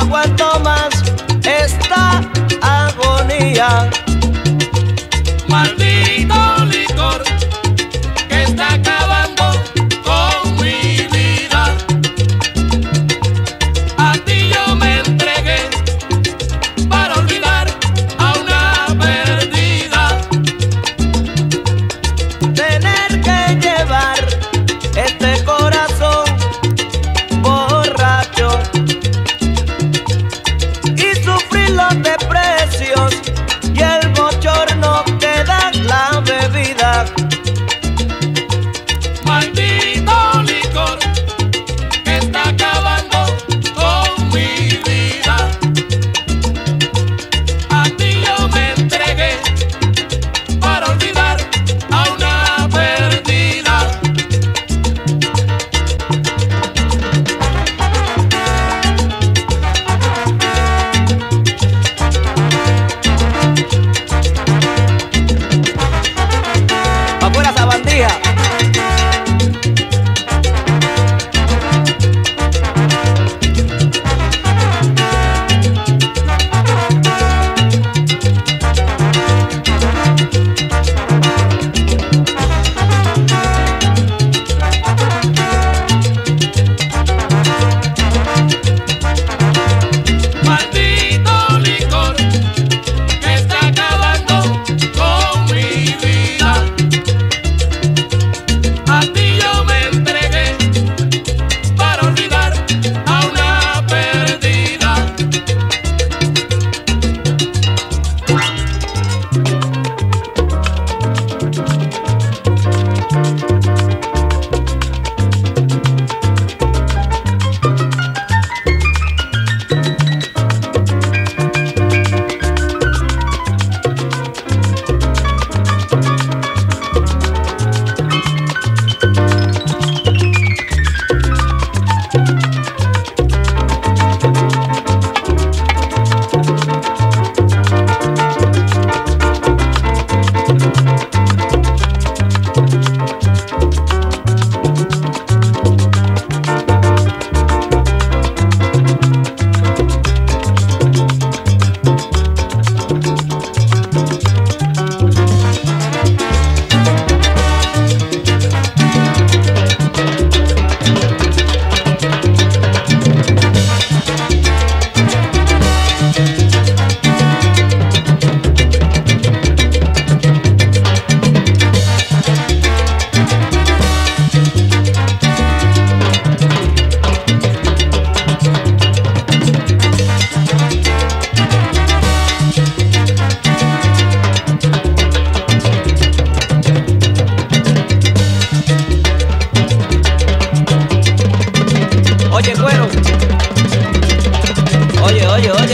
aguanto más esta agonía. Maldito licor que está acabando con mi vida. A ti yo me entregué para olvidar a una perdida. Tener que llevar este corazón borracho y sufrir los desprecios y el bochorno que da la bebida. Maldito licor que está acabando con mi vida. A ti yo me entregué para olvidar a una perdida. ¡Afuera esa bandija! Maldito licor que está acabando con mi vida. A ti yo me entregué para olvidar a una perdida. Oye, cuero. Oye, oye, oye.